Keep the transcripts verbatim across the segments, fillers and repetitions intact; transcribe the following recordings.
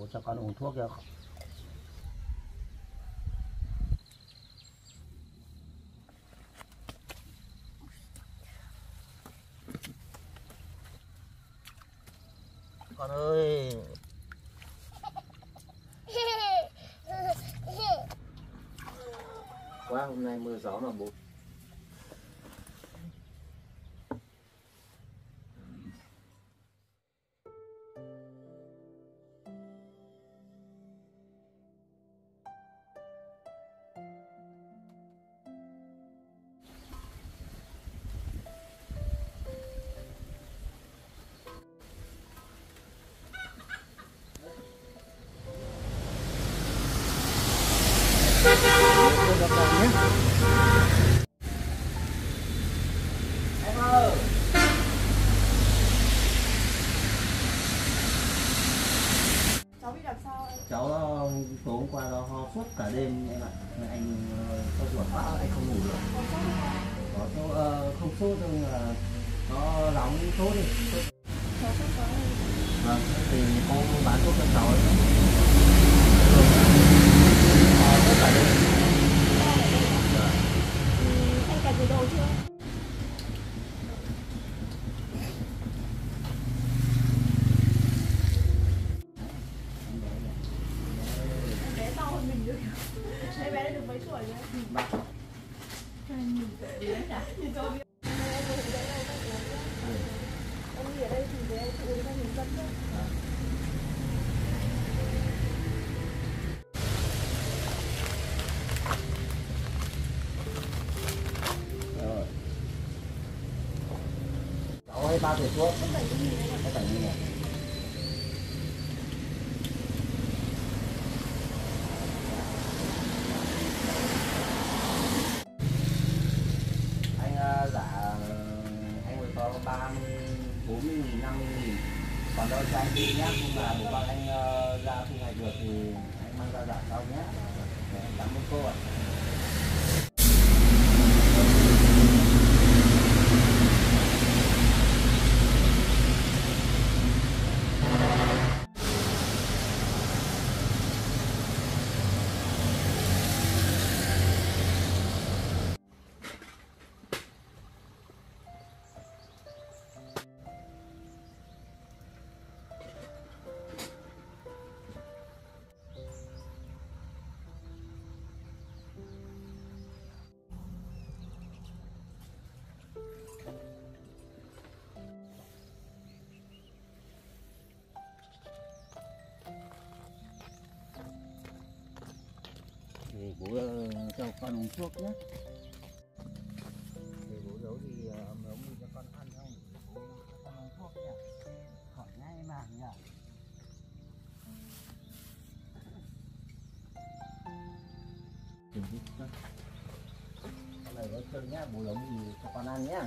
Ủa sao con uống thuốc kìa. Con ơi. Quá hôm nay mưa gió mà bố. Tối hôm qua nó ho suốt cả đêm em ạ, anh có ruột quá anh không ngủ được. Có sốt không sốt nhưng mà nó nóng sốt đi. Vâng, thì cô bán thuốc cho cháu ấy. Ho suốt cả đêm. Anh cần gì đồ chưa? Ba tuổi thuốc cái cảnh như này anh giả anh hồi có ba mươi bốn mươi nghìn năm mươi nghìn còn đâu cho anh đi nhé, nhưng mà một con anh ra thu hoạch được thì anh mang ra giả sau nhé. Cảm ơn cô ạ. Bố cho con uống thuốc nhé. Để bố giấu thì ông nấu cho con ăn không? Bố cho con uống thuốc nhỉ? Khỏi ngay màng nhỉ? Kiểm giúp con. Con này có chơi nhé, bố nấu thì cho con ăn nhé.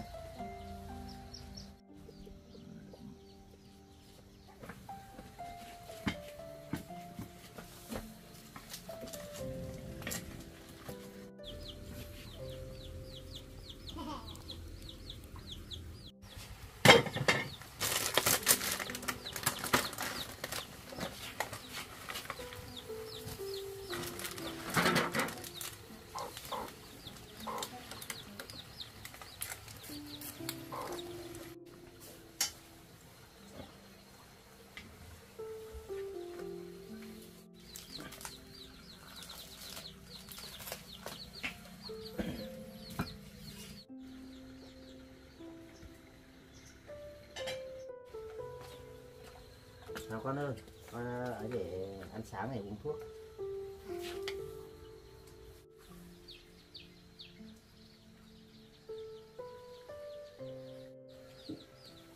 Nào con ơi, con ở để ăn sáng này uống thuốc.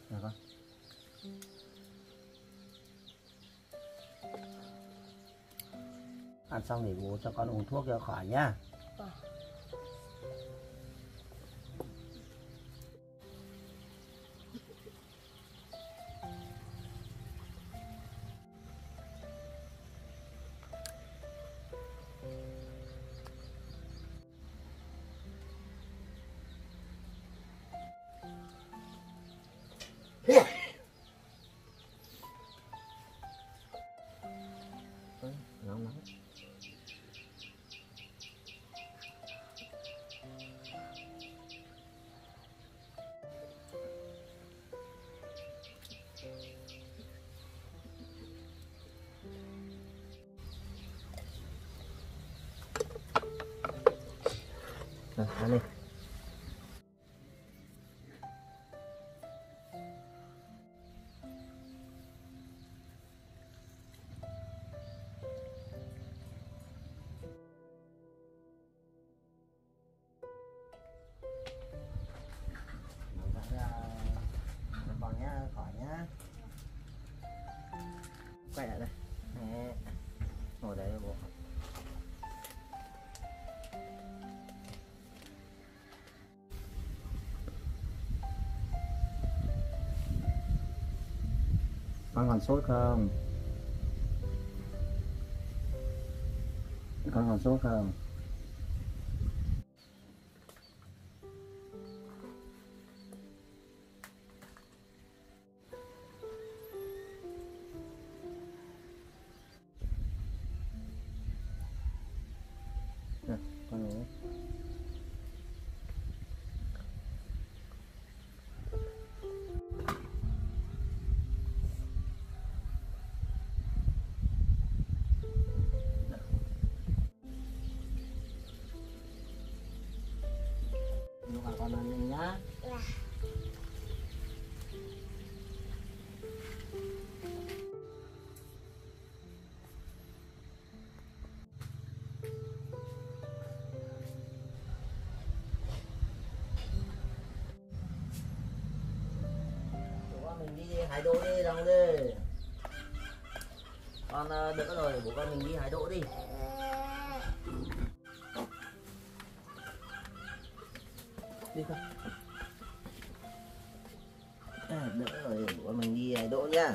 Nào con. Ăn xong để bố cho con uống thuốc cho khỏi nhá. Hãy subscribe cho kênh Ghiền Mì Gõ để không bỏ lỡ những video hấp dẫn. Rồi, ăn đi. Quay lại đây. Đấy. Ngồi đấy bố. Con còn sốt không? Con còn sốt không? Nè, con ngủ. Lúc nào con ăn nhanh nhá. Dạ. Hái đỗ đi, rong đi. Con đỡ rồi, bố con mình đi hái đỗ đi. Đi con. À, đỡ rồi, bố con mình đi hái đỗ nhá.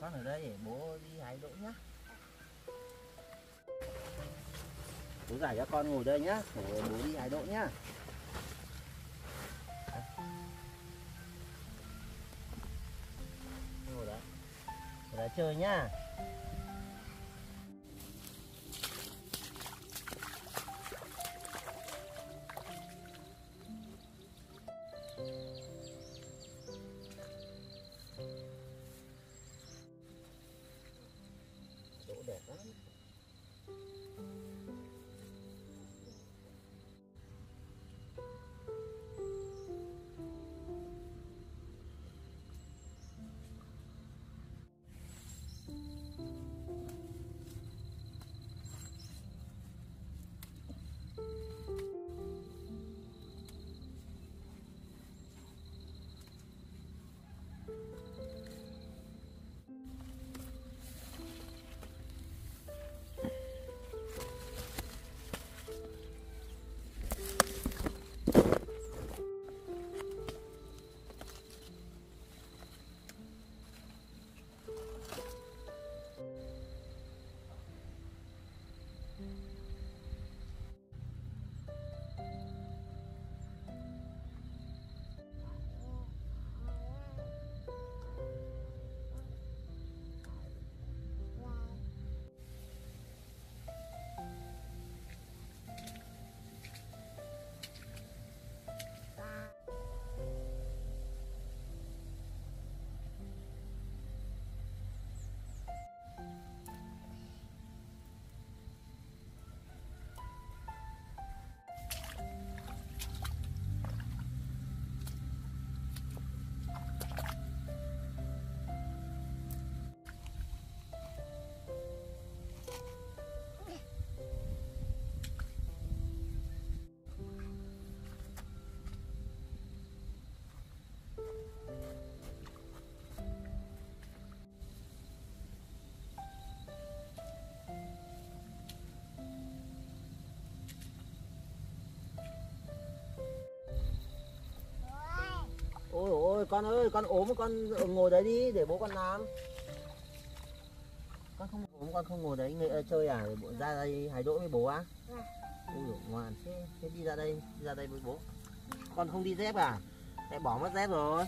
Con ở đây để bố đi hái đỗ nhá. Bố giải cho con ngồi đây nhá, để bố đi hái đỗ nhá. Ngồi đấy, ngồi đấy chơi nhá. Đẹp lắm. Con ơi, con ốm con ngồi đấy đi để bố con làm. Con không ốm con không ngồi đấy người chơi à, để bộ ra đây hái đỗ với bố á. À? Ôi dồi, ngoan thế, đi ra đây, đi ra đây với bố. Con không đi dép à? Mẹ bỏ mất dép rồi.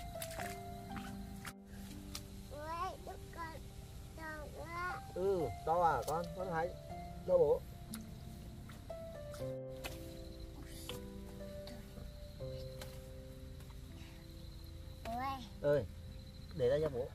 Ừ, to à con, con hái cho bố. Ơi, để ra cho bố.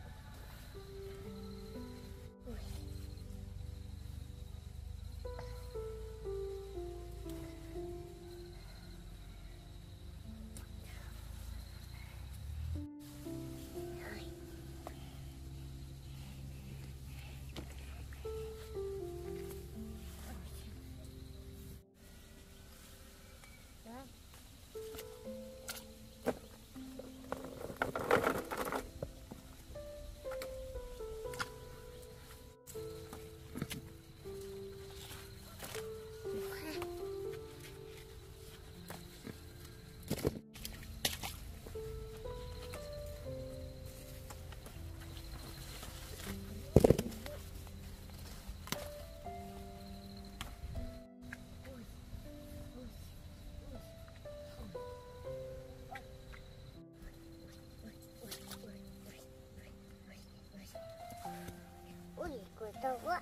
Tao quá.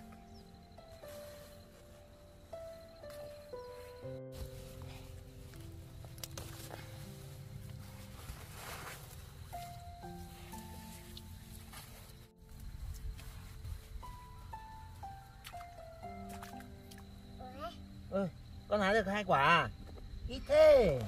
Ừ, con hái được hai quả à? Ít thế.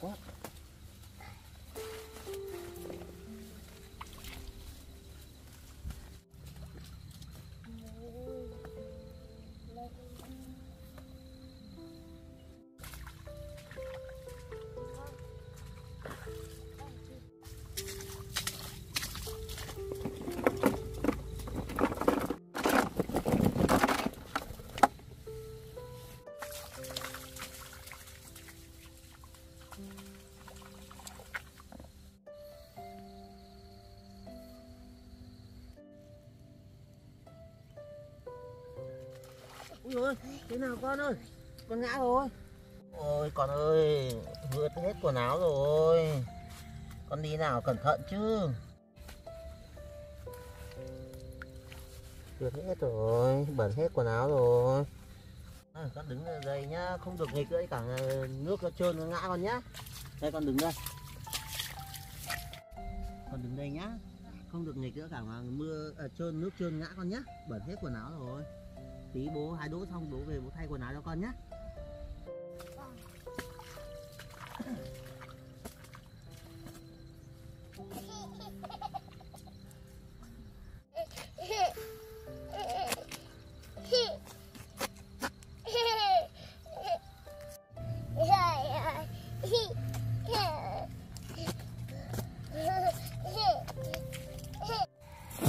What? Ôi, thế nào con ơi, con ngã rồi. Ôi con ơi, vừa hết quần áo rồi. Con đi nào cẩn thận chứ. Vừa hết rồi, bẩn hết quần áo rồi. À, con đứng ở đây nhá, không được nghịch nữa, cả nước nó trơn nó ngã con nhá. Đây con đứng đây. Con đứng đây nhá. Không được nghịch nữa, cả mưa à, trơn nước trơn ngã con nhá. Bẩn hết quần áo rồi. Tí bố hái đỗ xong bố về bố thay quần áo cho con nhé. Hãy subscribe cho kênh Ghiền Mì Gõ để không bỏ lỡ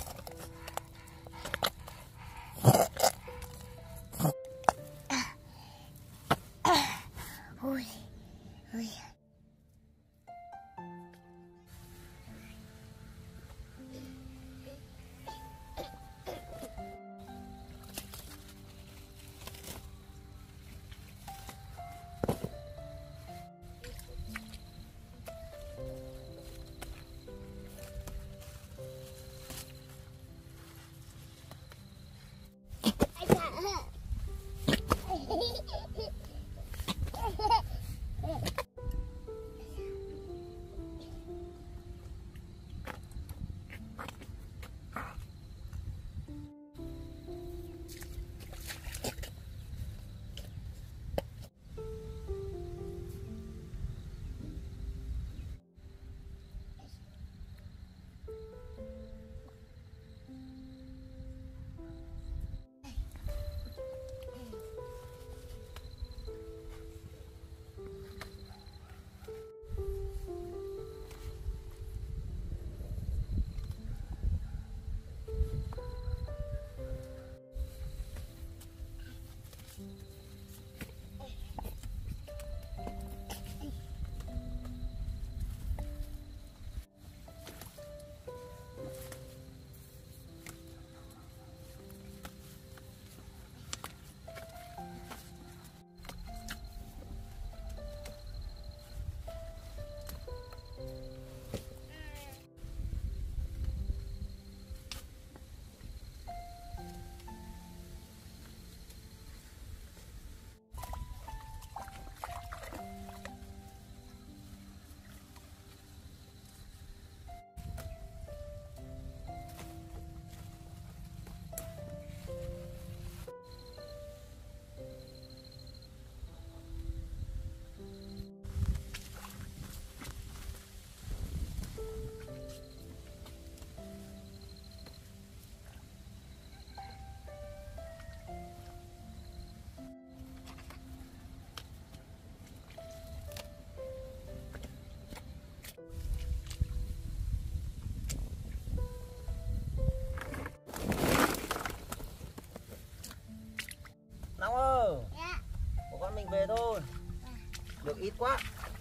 ít quá,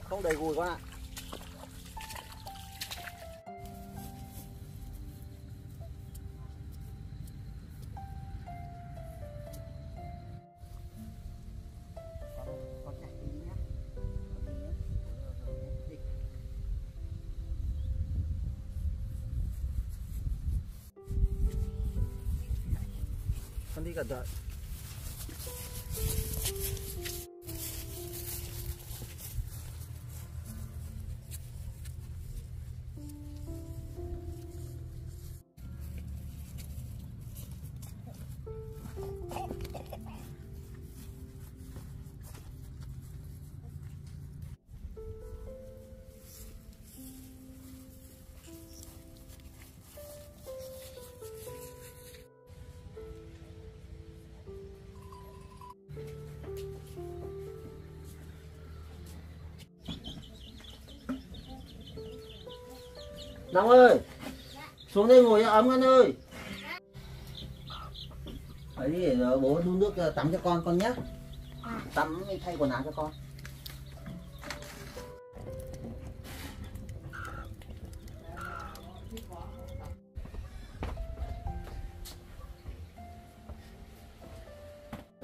không đầy gùi con ạ. Con đi cẩn thận. Long ơi, xuống đây ngồi ấm con ơi. Đấy, để bố đun nước tắm cho con con nhé. Tắm thay quần áo cho con.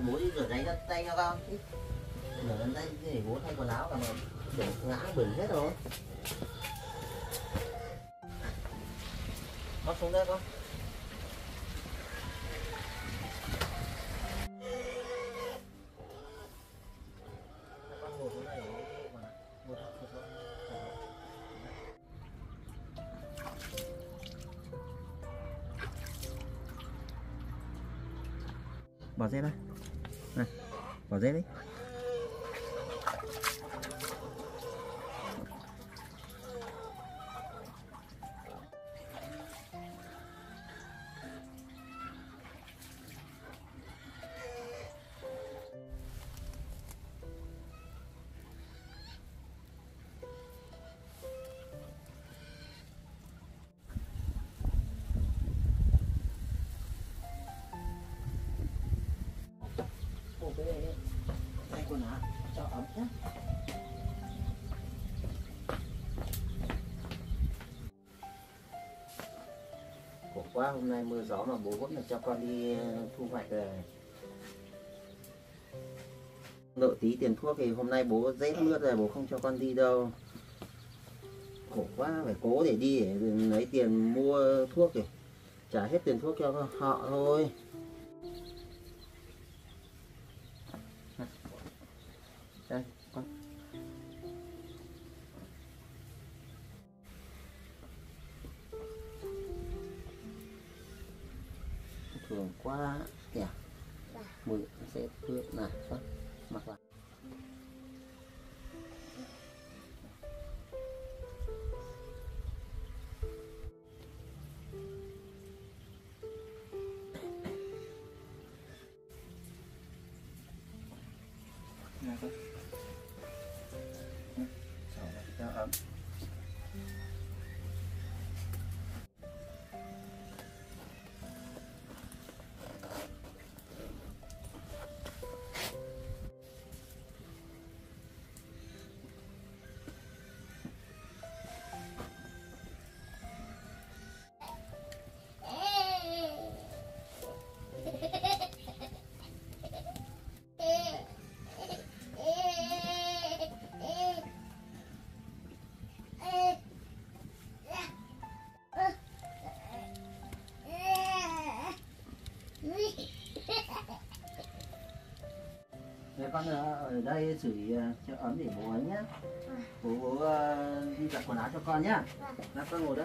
Bố đi rửa tay cho tay cho con. Rửa tay để bố thay quần áo là đổ ngã bẩn hết rồi. Con xuống đây con. Bỏ dép đây. Này, bỏ dép đi. Tay quần áo cho ấm nhé. Khổ quá, hôm nay mưa gió mà bố vẫn là cho con đi thu hoạch rồi. Nợ tí tiền thuốc thì hôm nay bố rét mướt rồi, bố không cho con đi đâu. Khổ quá, phải cố để đi để lấy tiền mua thuốc kìa. Trả hết tiền thuốc cho họ thôi. Đây, con. Thường quá kìa. Mùi sẽ tươi này con. Mặc lại. Này con. Ấm. Con ở đây xử lý cho ấm để bố ấy nhé. Bố, bố uh, đi giặt quần áo cho con nhé. Lát con ngồi đó.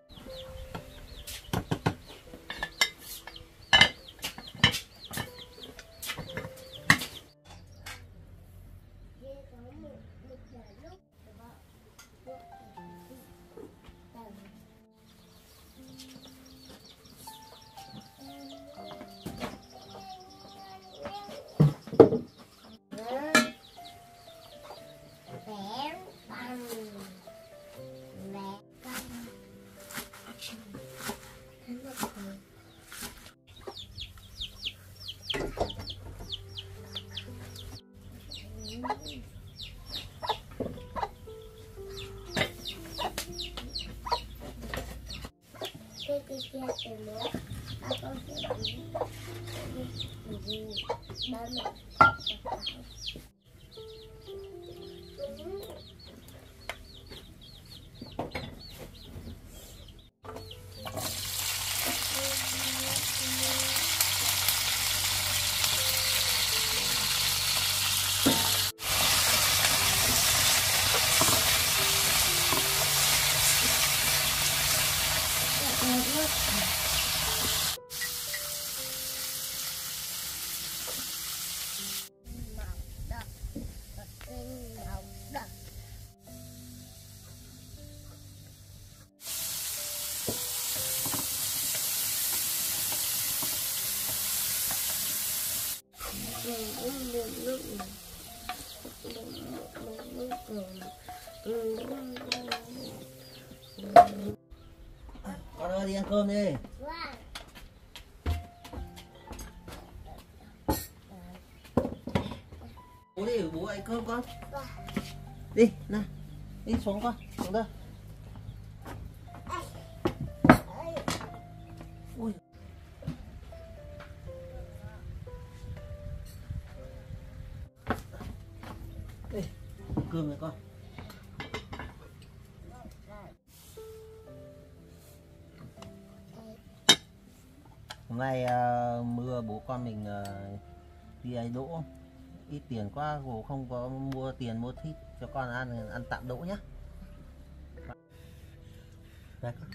video hấp dẫn. Con ơi đi ăn cơm đi. Bố đi bố ăn cơm con. Đi nào, đi xuống con, xuống đây. Đây, cơm này con. Hôm nay uh, mưa bố con mình uh, đi ấy đỗ ít tiền quá, bố không có mua tiền mua thịt cho con ăn, ăn tạm đỗ nhá. Đây con,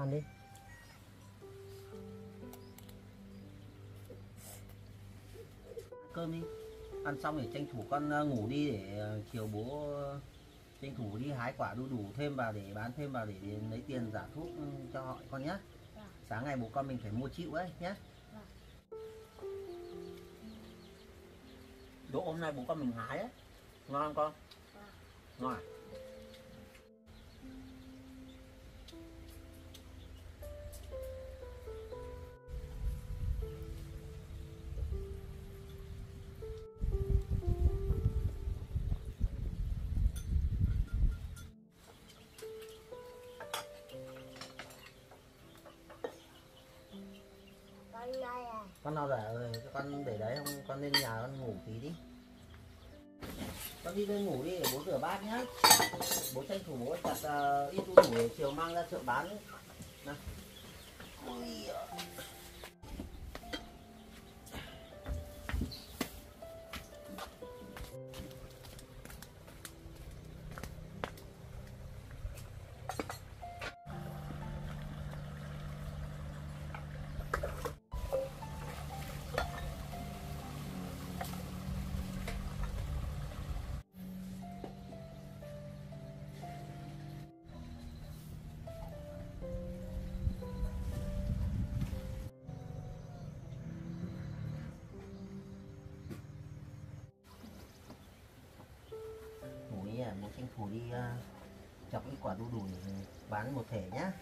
ăn đi. Con ăn đi. Cơm đi. Ăn xong để tranh thủ con ngủ đi, để chiều bố tranh thủ đi hái quả đu đủ thêm vào để bán thêm vào để lấy tiền giả thuốc cho họ con nhé. Sáng ngày bố con mình phải mua chịu đấy nhé. Đỗ hôm nay bố con mình hái ấy. Ngon không con? Ngon à? Con nào rẻ rồi, con để đấy không? Con lên nhà con ngủ tí đi. Con đi lên ngủ đi để bố rửa bát nhá. Bố tranh thủ bố chặt uh, ít đu đủ để chiều mang ra chợ bán đấy. Nào. Ui. Bố tranh thủ đi uh, chọc ít quả đu đủ để bán một thể nhá.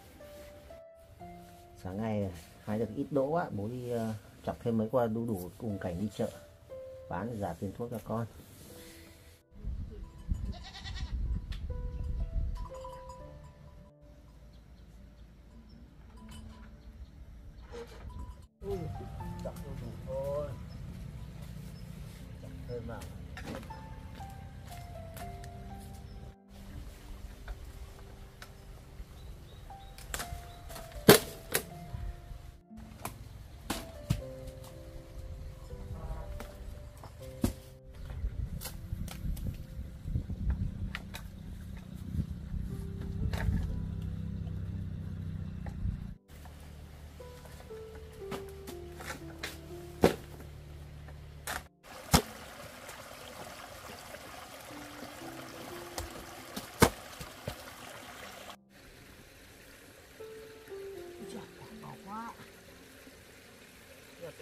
Sáng ngày hái được ít đỗ á, bố đi uh, chọc thêm mấy quả đu đủ cùng cảnh đi chợ bán giả tiền thuốc cho con.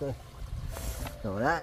Rồi. Rồi đấy.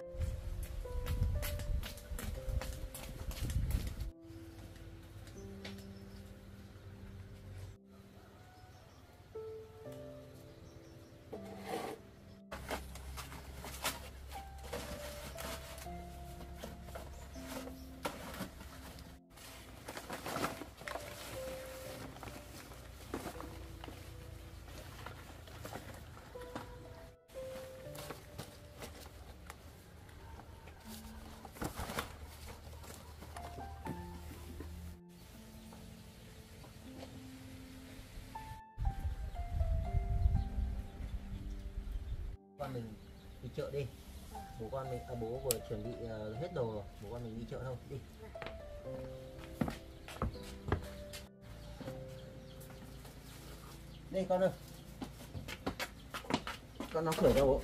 Con mình đi chợ đi, bố con mình à, bố vừa chuẩn bị uh, hết đồ rồi, bố con mình đi chợ thôi đi. Đây con ơi, con nó khởi đâu bố.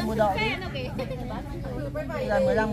Em mua đậu đi. Đây là mười lăm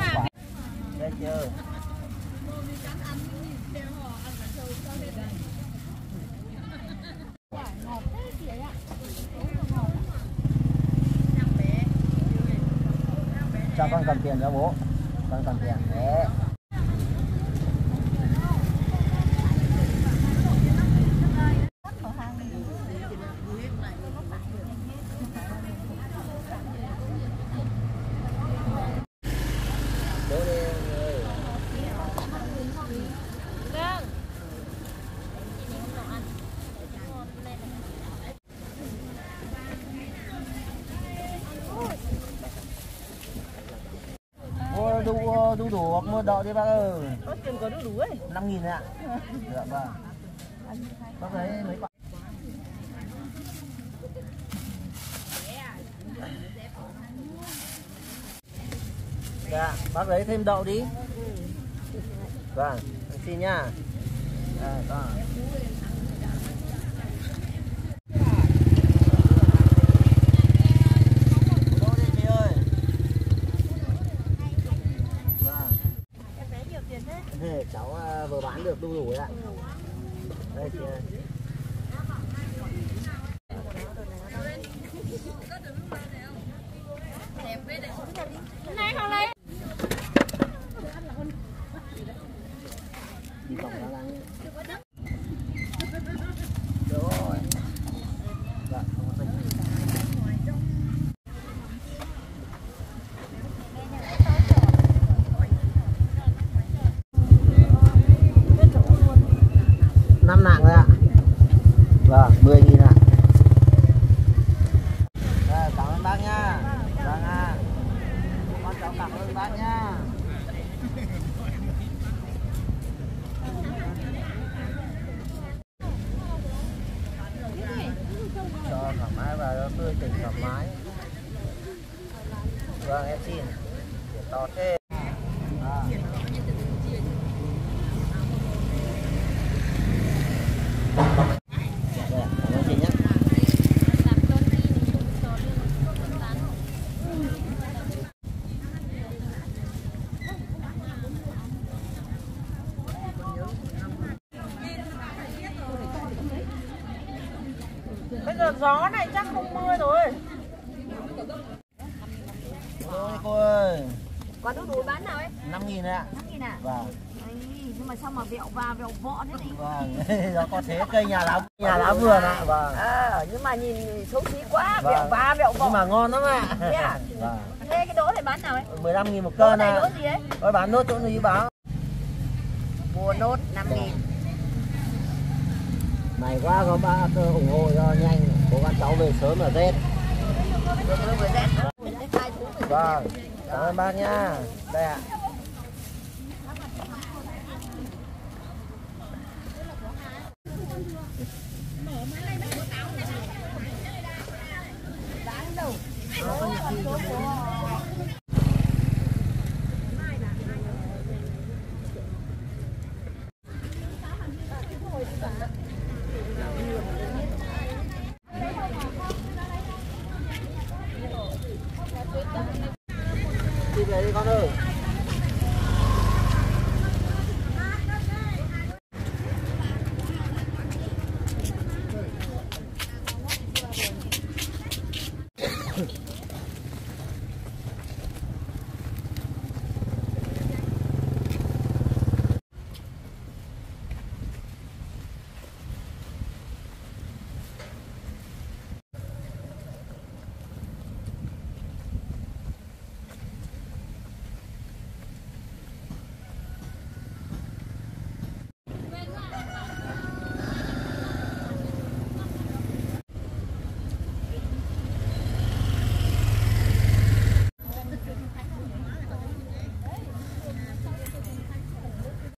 quả. Đây chưa? Cho con cầm tiền ra bố. Con cầm tiền. Đấy. mua đu đủ hoặc mua đậu đi bác ơi. Có tiền có đu đủ ấy. năm nghìn ạ. Được vâng. Bác thấy mấy quả. Dạ, bác lấy thêm đậu đi. Vâng, xin nha. Dạ, vâng. Cháu vừa bán được đu đủ đấy ạ. Đây chị ơi. Vâng, em xin. To thế. À. Bây giờ gió này chắc không mưa rồi. Cô ơi. Quả đu đủ bán nào ấy? năm nghìn đấy ạ. năm nghìn à? Vâng. Đấy, nhưng mà sao mà vẹo và vẹo vọ thế này? Vâng, nó có thế cây nhà lá nhà lá vườn ạ. À. Vâng. À, nhưng mà nhìn xấu xí quá, vâng. Vẹo và vẹo vọ. Nhưng mà ngon lắm ạ. À. Thế à? Vâng. Thế cái đỗ này bán nào ấy? mười lăm nghìn một cân ạ. À. Đỗ gì ấy? Tôi bán nốt chỗ gì báo. Mua nốt năm nghìn. Này quá có ba ủng hộ cho nhanh, cố gắng cháu về sớm ở Tết. Vâng, cảm ơn bác nha. Đây ạ. Đi về đi con ơi.